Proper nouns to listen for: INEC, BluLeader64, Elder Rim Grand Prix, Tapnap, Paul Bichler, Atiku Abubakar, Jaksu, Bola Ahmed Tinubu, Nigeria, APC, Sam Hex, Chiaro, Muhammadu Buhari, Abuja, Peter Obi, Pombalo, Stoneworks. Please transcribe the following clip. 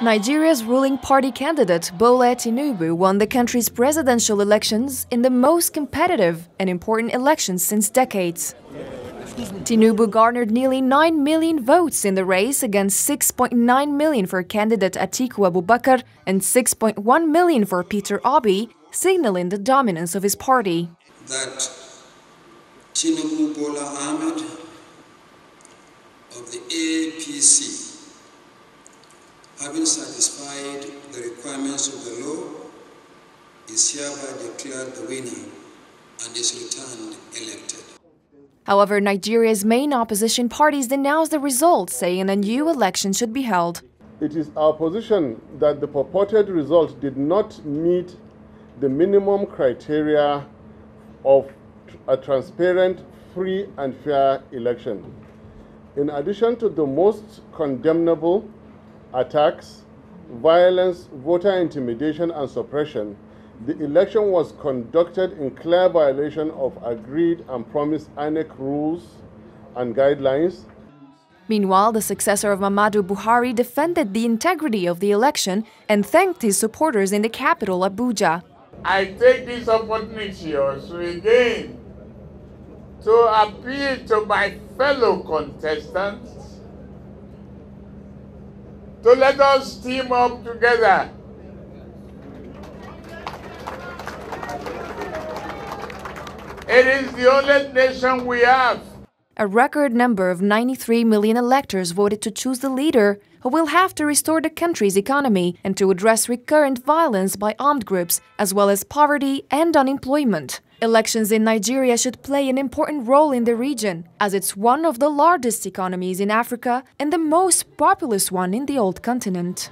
Nigeria's ruling party candidate Bola Tinubu won the country's presidential elections in the most competitive and important elections since decades. Tinubu garnered nearly 9 million votes in the race against 6.9 million for candidate Atiku Abubakar and 6.1 million for Peter Obi, signaling the dominance of his party. That Tinubu Bola Ahmed of the APC, having satisfied the requirements of the law, is hereby declared the winner and is returned elected. However, Nigeria's main opposition parties denounce the results, saying a new election should be held. It is our position that the purported result did not meet the minimum criteria of a transparent, free and fair election. In addition to the most condemnable attacks, violence, voter intimidation and suppression, the election was conducted in clear violation of agreed and promised INEC rules and guidelines. Meanwhile, the successor of Muhammadu Buhari defended the integrity of the election and thanked his supporters in the capital, Abuja. I take this opportunity also again to appeal to my fellow contestants to let us team up together . It is the only nation we have. A record number of 93 million electors voted to choose the leader who will have to restore the country's economy and to address recurrent violence by armed groups, as well as poverty and unemployment. Elections in Nigeria should play an important role in the region, as it's one of the largest economies in Africa and the most populous one in the old continent.